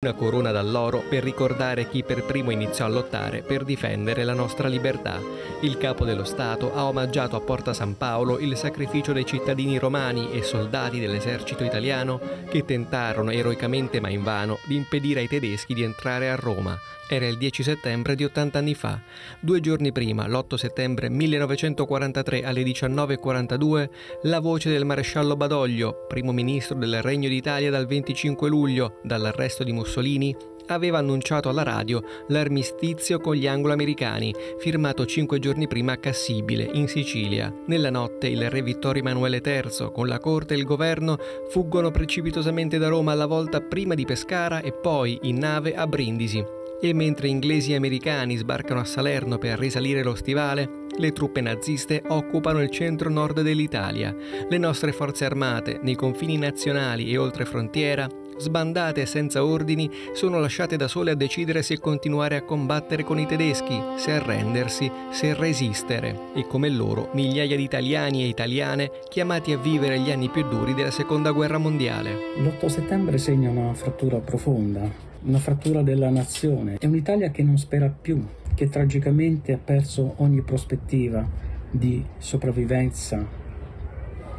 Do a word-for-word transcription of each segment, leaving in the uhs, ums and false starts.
Una corona d'alloro per ricordare chi per primo iniziò a lottare per difendere la nostra libertà. Il capo dello Stato ha omaggiato a Porta San Paolo il sacrificio dei cittadini romani e soldati dell'esercito italiano che tentarono eroicamente ma invano di impedire ai tedeschi di entrare a Roma. Era il dieci settembre di ottanta anni fa. Due giorni prima, l'otto settembre millenovecentoquarantatré alle diciannove e quarantadue, la voce del maresciallo Badoglio, primo ministro del Regno d'Italia dal venticinque luglio, dall'arresto di Mussolini, aveva annunciato alla radio l'armistizio con gli anglo-americani, firmato cinque giorni prima a Cassibile, in Sicilia. Nella notte il re Vittorio Emanuele terzo, con la corte e il governo, fuggono precipitosamente da Roma alla volta prima di Pescara e poi, in nave, a Brindisi. E mentre inglesi e americani sbarcano a Salerno per risalire lo stivale, le truppe naziste occupano il centro-nord dell'Italia. Le nostre forze armate, nei confini nazionali e oltre frontiera, sbandate e senza ordini, sono lasciate da sole a decidere se continuare a combattere con i tedeschi, se arrendersi, se resistere. E come loro, migliaia di italiani e italiane chiamati a vivere gli anni più duri della Seconda Guerra Mondiale. L'otto settembre segna una frattura profonda, una frattura della nazione. È un'Italia che non spera più, che tragicamente ha perso ogni prospettiva di sopravvivenza,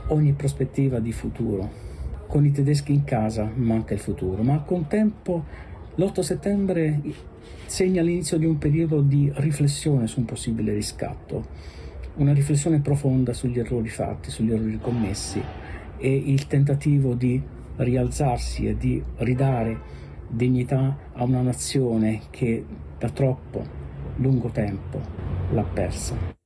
ogni prospettiva di futuro. Con i tedeschi in casa manca il futuro, ma al contempo l'otto settembre segna l'inizio di un periodo di riflessione su un possibile riscatto, una riflessione profonda sugli errori fatti, sugli errori commessi e il tentativo di rialzarsi e di ridare dignità a una nazione che da troppo lungo tempo l'ha persa.